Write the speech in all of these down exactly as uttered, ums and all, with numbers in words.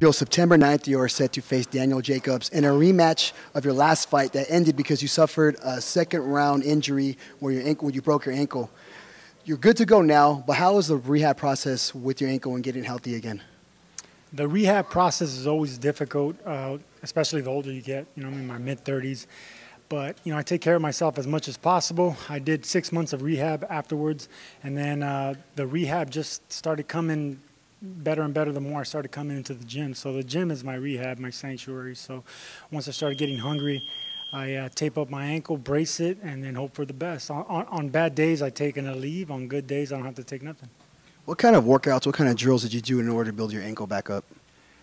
Bill, September ninth, you are set to face Daniel Jacobs in a rematch of your last fight that ended because you suffered a second-round injury where your ankle, when you broke your ankle. You're good to go now, but how is the rehab process with your ankle and getting healthy again? The rehab process is always difficult, uh, especially the older you get. You know, I'm in my mid thirties. But, you know, I take care of myself as much as possible. I did six months of rehab afterwards, and then uh, the rehab just started coming better and better the more I started coming into the gym. So the gym is my rehab, my sanctuary. So once I started getting hungry, I uh, tape up my ankle, brace it, and then hope for the best. On, on, on bad days, I take an Aleve. On good days, I don't have to take nothing. What kind of workouts, what kind of drills did you do in order to build your ankle back up?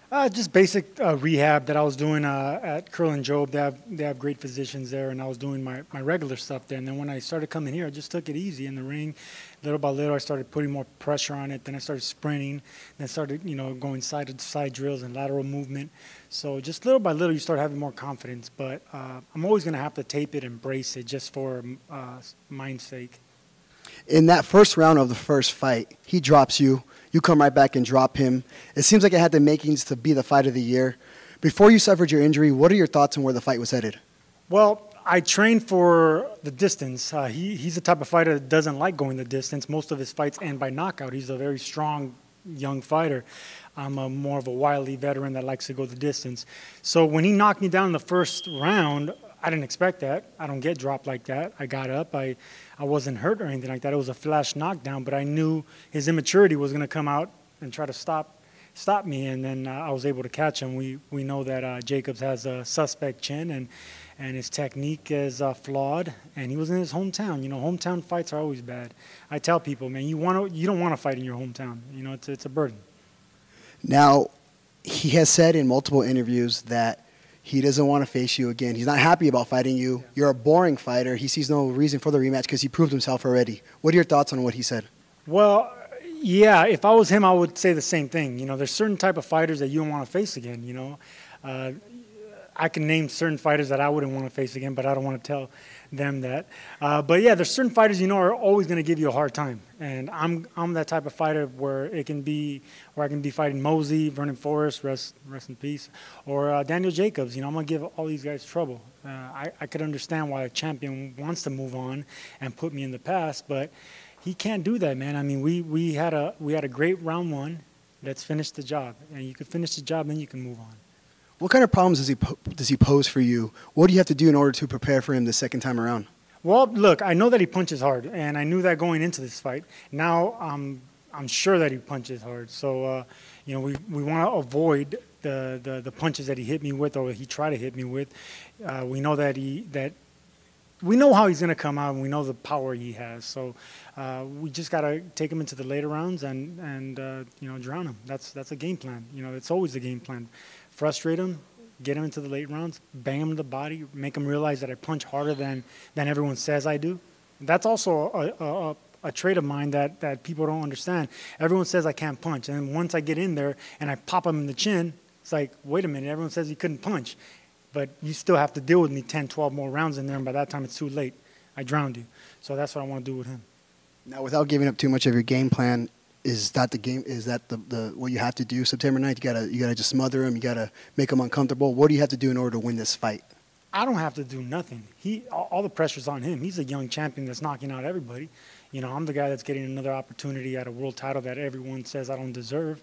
Uh, just basic uh, rehab that I was doing uh, at Curl and Job. They have, they have great physicians there, and I was doing my, my regular stuff there. And then when I started coming here, I just took it easy in the ring. Little by little, I started putting more pressure on it. Then I started sprinting. Then I started, you know, going side to side drills and lateral movement. So just little by little, you start having more confidence. But uh, I'm always going to have to tape it and brace it just for uh, mind's sake. In that first round of the first fight, he drops you. You come right back and drop him. It seems like it had the makings to be the fight of the year. Before you suffered your injury, what are your thoughts on where the fight was headed? Well, I trained for the distance. Uh, he, he's the type of fighter that doesn't like going the distance. Most of his fights end by knockout. He's a very strong young fighter. I'm a, more of a wily veteran that likes to go the distance. So when he knocked me down in the first round, I didn't expect that. I don't get dropped like that. I got up. I, I wasn't hurt or anything like that. It was a flash knockdown, but I knew his immaturity was going to come out and try to stop, stop me, and then uh, I was able to catch him. We, we know that uh, Jacobs has a suspect chin, and, and his technique is uh, flawed, and he was in his hometown. You know, hometown fights are always bad. I tell people, man, you, wanna, you don't want to fight in your hometown. You know, it's, it's a burden. Now, he has said in multiple interviews that he doesn't want to face you again. He's not happy about fighting you. You're a boring fighter. He sees no reason for the rematch because he proved himself already. What are your thoughts on what he said? Well, yeah, if I was him, I would say the same thing. You know, there's certain type of fighters that you don't want to face again, you know. Uh, I can name certain fighters that I wouldn't want to face again, but I don't want to tell them that. Uh, but, yeah, there's certain fighters you know are always going to give you a hard time. And I'm, I'm that type of fighter where it can be, where I can be fighting Mosley, Vernon Forrest, rest, rest in peace, or uh, Daniel Jacobs. You know, I'm going to give all these guys trouble. Uh, I, I could understand why a champion wants to move on and put me in the past, but he can't do that, man. I mean, we, we, had, a, we had a great round one. Let's finish the job. And you could finish the job, then you can move on. What kind of problems does he, does he pose for you? What do you have to do in order to prepare for him the second time around? Well, look, I know that he punches hard, and I knew that going into this fight. Now um, I'm sure that he punches hard. So, uh, you know, we, we want to avoid the, the, the punches that he hit me with or he tried to hit me with. Uh, we know that he that we know how he's going to come out, and we know the power he has. So uh, we just got to take him into the later rounds and, and uh, you know, drown him. That's, that's a game plan. You know, it's always a game plan. Frustrate him, get him into the late rounds, bang him to the body, make him realize that I punch harder than, than everyone says I do. That's also a, a, a trait of mine that, that people don't understand. Everyone says I can't punch, and once I get in there and I pop him in the chin, it's like, wait a minute, everyone says he couldn't punch, but you still have to deal with me ten, twelve more rounds in there, and by that time it's too late. I drowned you. So that's what I want to do with him. Now, without giving up too much of your game plan, is that the game? Is that the, the what you have to do? September ninth, you gotta you gotta just smother him. You gotta make him uncomfortable. What do you have to do in order to win this fight? I don't have to do nothing. He all the pressure's on him. He's a young champion that's knocking out everybody. You know, I'm the guy that's getting another opportunity at a world title that everyone says I don't deserve.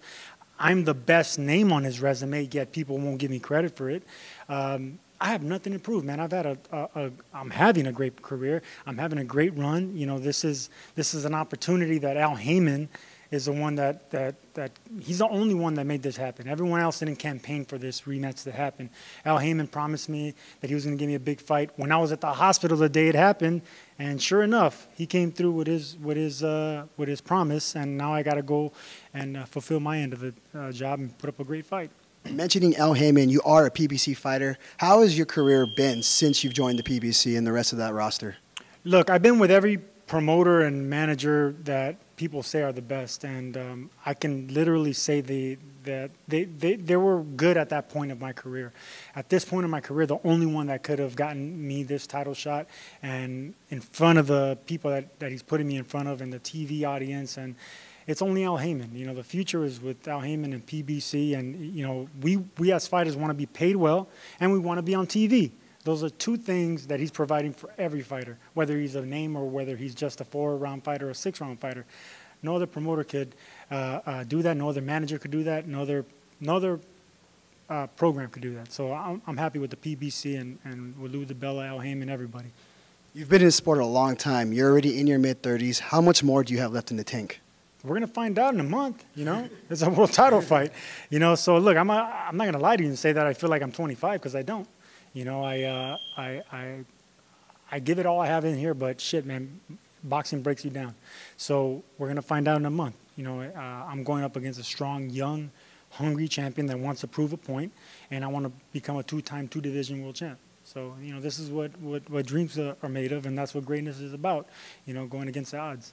I'm the best name on his resume, yet people won't give me credit for it. Um, I have nothing to prove, man. I've had a, a, a, I'm having a great career. I'm having a great run. You know, this is this is an opportunity that Al Haymon is the one that, that, that he's the only one that made this happen. Everyone else didn't campaign for this rematch to happen. Al Haymon promised me that he was going to give me a big fight when I was at the hospital the day it happened, and sure enough, he came through with his, with his, uh, with his promise, and now I got to go and uh, fulfill my end of the uh, job and put up a great fight. Mentioning Al Haymon, you are a P B C fighter. How has your career been since you've joined the P B C and the rest of that roster? Look, I've been with every promoter and manager that people say are the best, and um, I can literally say the, that they, they, they were good at that point of my career. At this point in my career, the only one that could have gotten me this title shot, and in front of the people that, that he's putting me in front of, and the T V audience, and it's only Al Haymon. You know, the future is with Al Haymon and P B C, and, you know, we, we as fighters want to be paid well, and we want to be on T V. Those are two things that he's providing for every fighter, whether he's a name or whether he's just a four round fighter or a six round fighter. No other promoter could uh, uh, do that. No other manager could do that. No other, no other uh, program could do that. So I'm, I'm happy with the P B C and, and with Lou DiBella, Al Haymon, everybody. You've been in the sport a long time. You're already in your mid thirties. How much more do you have left in the tank? We're going to find out in a month, you know. It's a world title fight, you know. So, look, I'm not, I'm not going to lie to you and say that I feel like I'm twenty-five because I don't. You know, I, uh, I, I, I give it all I have in here, but shit, man, boxing breaks you down. So we're going to find out in a month. You know, uh, I'm going up against a strong, young, hungry champion that wants to prove a point, and I want to become a two-time, two-division world champ. So, you know, this is what, what, what dreams are made of, and that's what greatness is about, you know, going against the odds.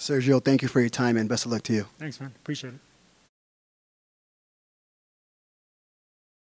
Sergio, thank you for your time, and best of luck to you. Thanks, man. Appreciate it.